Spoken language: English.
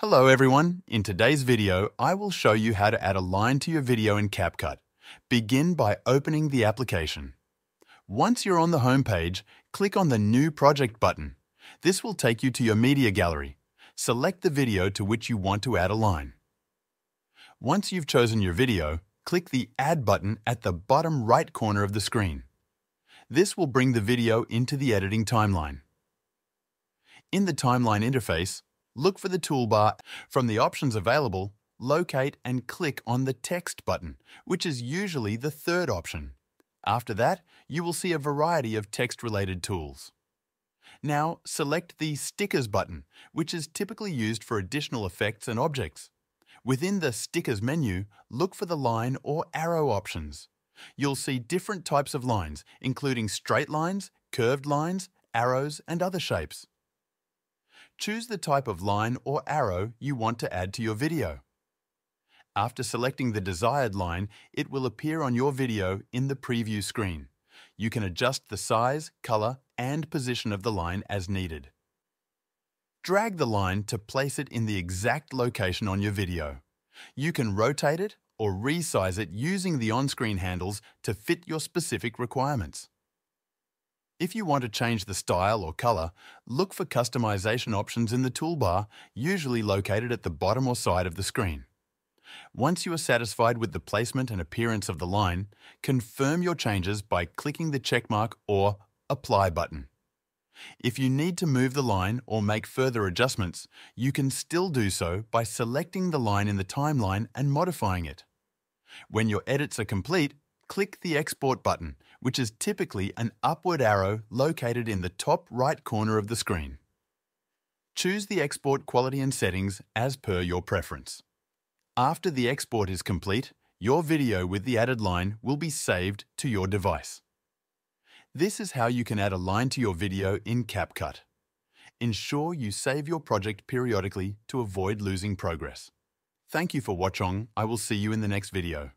Hello everyone, in today's video I will show you how to add a line to your video in CapCut. Begin by opening the application. Once you're on the home page, click on the New Project button. This will take you to your media gallery. Select the video to which you want to add a line. Once you've chosen your video, click the Add button at the bottom right corner of the screen. This will bring the video into the editing timeline. In the timeline interface, look for the toolbar. From the options available, locate and click on the Text button, which is usually the third option. After that, you will see a variety of text-related tools. Now, select the Stickers button, which is typically used for additional effects and objects. Within the Stickers menu, look for the line or arrow options. You'll see different types of lines, including straight lines, curved lines, arrows, and other shapes. Choose the type of line or arrow you want to add to your video. After selecting the desired line, it will appear on your video in the preview screen. You can adjust the size, color, and position of the line as needed. Drag the line to place it in the exact location on your video. You can rotate it or resize it using the on-screen handles to fit your specific requirements. If you want to change the style or color, look for customization options in the toolbar, usually located at the bottom or side of the screen. Once you are satisfied with the placement and appearance of the line, confirm your changes by clicking the checkmark or Apply button. If you need to move the line or make further adjustments, you can still do so by selecting the line in the timeline and modifying it. When your edits are complete, click the Export button, which is typically an upward arrow located in the top right corner of the screen. Choose the export quality and settings as per your preference. After the export is complete, your video with the added line will be saved to your device. This is how you can add a line to your video in CapCut. Ensure you save your project periodically to avoid losing progress. Thank you for watching. I will see you in the next video.